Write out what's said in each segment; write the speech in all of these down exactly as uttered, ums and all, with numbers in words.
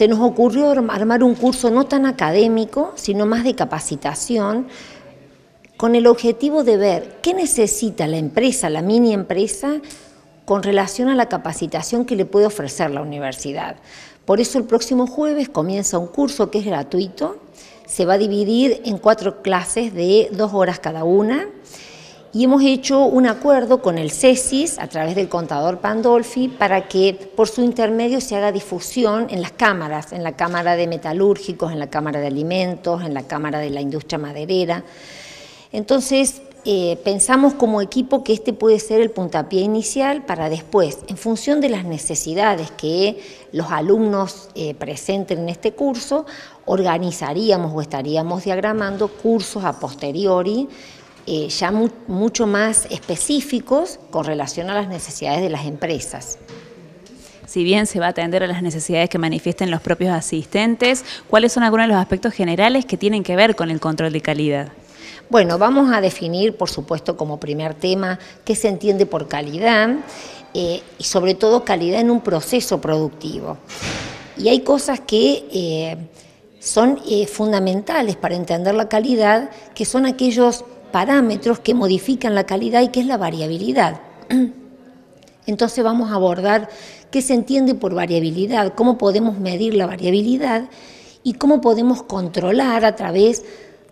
se nos ocurrió armar un curso no tan académico, sino más de capacitación, con el objetivo de ver qué necesita la empresa, la mini empresa, con relación a la capacitación que le puede ofrecer la universidad. Por eso el próximo jueves comienza un curso que es gratuito, se va a dividir en cuatro clases de dos horas cada una, y hemos hecho un acuerdo con el CESIS a través del contador Pandolfi para que por su intermedio se haga difusión en las cámaras, en la Cámara de Metalúrgicos, en la Cámara de Alimentos, en la Cámara de la Industria Maderera. Entonces eh, pensamos como equipo que este puede ser el puntapié inicial para después, en función de las necesidades que los alumnos eh, presenten en este curso, organizaríamos o estaríamos diagramando cursos a posteriori, Eh, ya mu mucho más específicos con relación a las necesidades de las empresas. Si bien se va a atender a las necesidades que manifiesten los propios asistentes, ¿cuáles son algunos de los aspectos generales que tienen que ver con el control de calidad? Bueno, vamos a definir, por supuesto, como primer tema, qué se entiende por calidad, eh, y sobre todo calidad en un proceso productivo. Y hay cosas que eh, son eh, fundamentales para entender la calidad, que son aquellos parámetros que modifican la calidad y que es la variabilidad. Entonces vamos a abordar qué se entiende por variabilidad, cómo podemos medir la variabilidad y cómo podemos controlar a través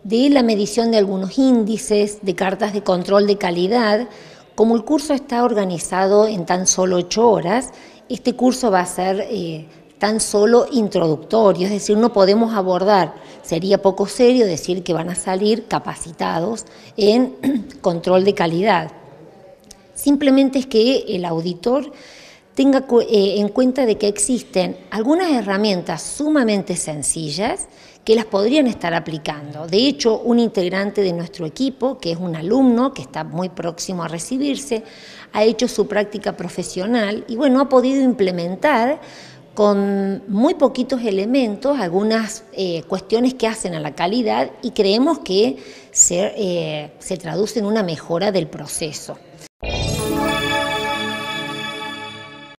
de la medición de algunos índices, de cartas de control de calidad. Como el curso está organizado en tan solo ocho horas, este curso va a ser eh, tan solo introductorio, es decir, no podemos abordar, sería poco serio decir que van a salir capacitados en control de calidad. Simplemente es que el auditor tenga en cuenta de que existen algunas herramientas sumamente sencillas que las podrían estar aplicando. De hecho, un integrante de nuestro equipo, que es un alumno que está muy próximo a recibirse, ha hecho su práctica profesional y bueno, ha podido implementar con muy poquitos elementos, algunas eh, cuestiones que hacen a la calidad y creemos que se, eh, se traduce en una mejora del proceso.